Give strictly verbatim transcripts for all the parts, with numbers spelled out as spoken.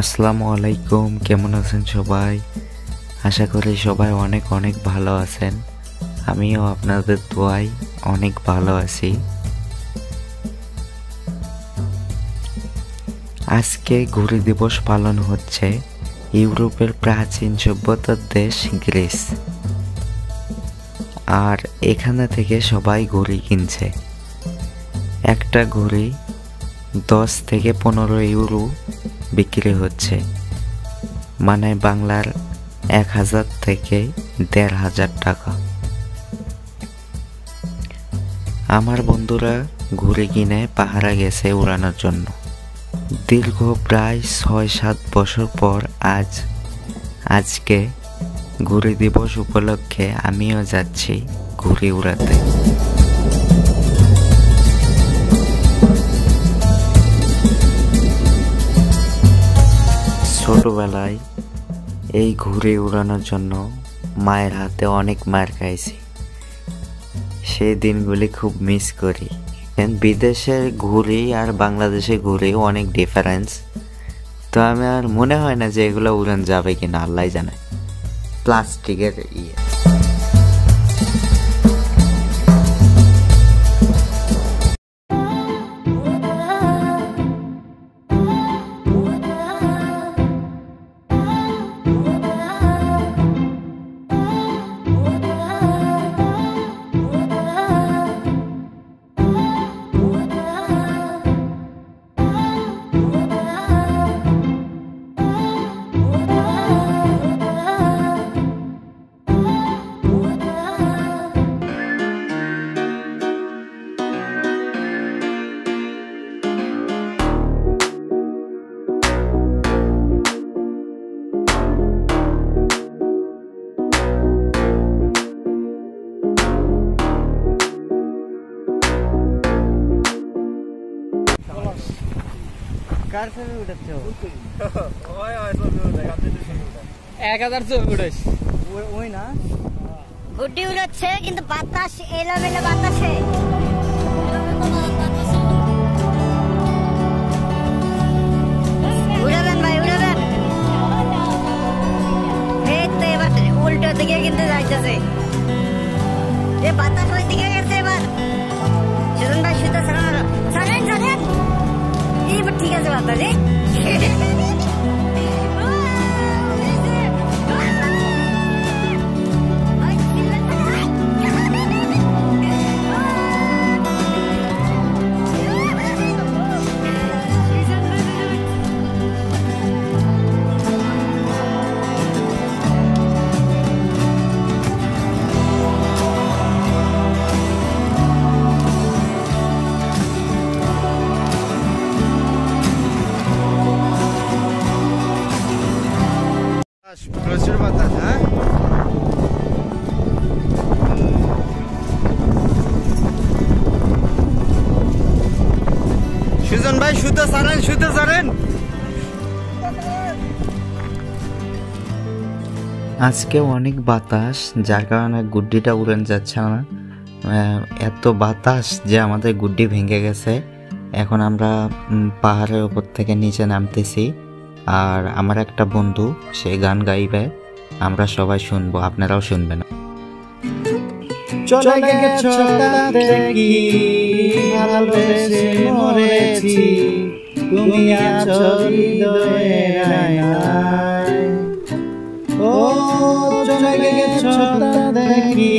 আসসালামু আলাইকুম, কেমন আছেন সবাই? আশা করি সবাই অনেক অনেক ভালো আছেন। আমিও আপনাদের দোয়ায় অনেক ভালো আছি। আজকে ঘুড়ি দিবস পালন হচ্ছে ইউরোপের প্রাচীন সভ্যতার দেশ গ্রিস, আর এখানে থেকে সবাই ঘুড়ি কিনছে। একটা ঘুড়ি দশ থেকে পনেরো ইউরো বিক্রি হচ্ছে, মানে বাংলার এক হাজার থেকে দেড় হাজার টাকা। আমার বন্ধুরা ঘুড়ি কিনে পাহারা গেছে উড়ানোর জন্য। দীর্ঘ প্রায় ছয় সাত বছর পর আজ আজকে ঘুড়ি দিবস উপলক্ষে আমিও যাচ্ছি ঘুড়ি উড়াতে। ছোটবেলায় এই ঘুড়ি উড়ানোর জন্য মায়ের হাতে অনেক মার খাইছি, সেই দিনগুলি খুব মিস করি। বিদেশের ঘুড়ি আর বাংলাদেশে ঘুড়ি অনেক ডিফারেন্স, তো আমি আর মনে হয় না যে এগুলো উড়ান যাবে কিনা, আল্লাহ জানে। প্লাস্টিকের ইয়ে कार से भी उड़ते हो? ओए ओए सब उड़ेगा, तेरे से उड़ेगा। एक हज़ार से उड़ेस। वो वही ना? गुड्डी उड़ते हैं किंतु बातास एलो मेलो बातास है। उड़ान भाई उड़ान। भेद तो ये बात उल्टा दिखे किंतु राज्य से। ये बातास वही दिखे करते हैं बार। शुद्धन भाई शुद्ध सराहना। सराहन सराहन। ये बट ठीक है से बात है। सुजन भाई शुद्ध सारण शुद्ध सारण। आज के अनेक बतास जार कारण गुड्डीटा उड़ान जाच्छे ना, एतो बतास जे आमादेर गुड्डी भेंगे गेछे। एखन आमरा पहाड़ेर उपर थेके नीचे नामतेछि, आर आमार एकटा बंधु से गान गाइबे, आमरा सबाई शुनबो, आपनाराओ शुनबेन। चले गेছো দেখি ভালোবেসে মরেছি, তুমি আছো হৃদয়ের আয়নায়। ও চলে গেছো দেখি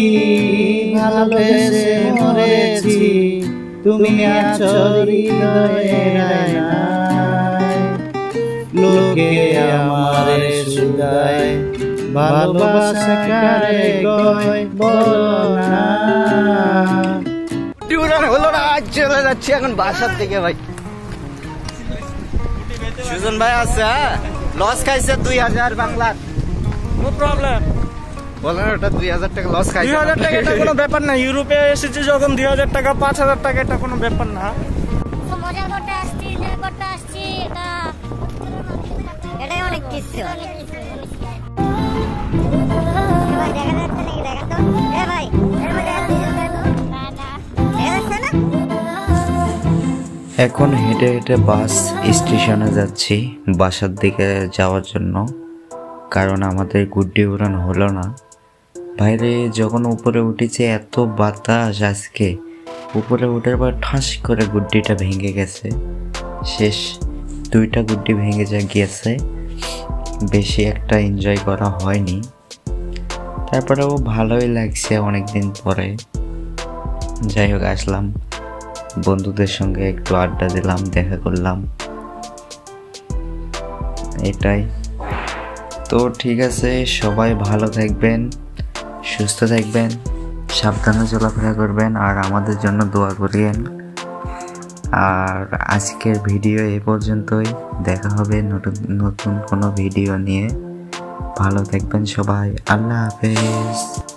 ভালোবেসে মরেছি, তুমি আছো হৃদয়ের আয়নায়। লোকে আমারে সুধায়, ভালোবাসা কারে কয় বলো না। টিউরান হলো না, আজ চলে যাচ্ছে এখন বাসার থেকে। ভাই সুজন ভাই আছে, লস খাইছে দুই হাজার বাংলা। নো প্রবলেম, বলেন ওটা দুই হাজার টাকা লস খাইছে। দুই হাজার টাকা এটা কোনো ব্যাপার না, ইউরোপে এসেছে যখন দুই হাজার টাকা পাঁচ হাজার টাকা এটা কোনো ব্যাপার না। মজা করতে আসছি না, করতে আসছি এটা এটাই অনেক কিছু। এখন হেঁটে হেঁটে বাস স্টেশনে যাচ্ছি বাসার দিকে যাওয়ার জন্য, কারণ আমাদের গুড্ডি উড়ান হলো না। বাইরে যখন উপরে উঠেছে এত বাতাস, আজকে উপরে উঠার পর ঠাস করে গুড্ডিটা ভেঙে গেছে। শেষ দুইটা গুড্ডি ভেঙে যা গিয়েছে, বেশি একটা এনজয় করা হয়নি। তারপরেও ভালোই লাগছে অনেকদিন পরে। যাই হোক, আসলাম বন্ধুদের সঙ্গে, একটু আড্ডা দিলাম, দেখা করলাম, এটাই তো। ঠিক আছে, সবাই ভালো থাকবেন, সুস্থ থাকবেন, সাবধানে চলাফেরা করবেন আর আমাদের জন্য দোয়া করিয়েন। আর আজকের ভিডিও এ পর্যন্তই, দেখা হবে নতুন নতুন কোনো ভিডিও নিয়ে। ভালো থাকবেন সবাই, আল্লাহ হাফেজ।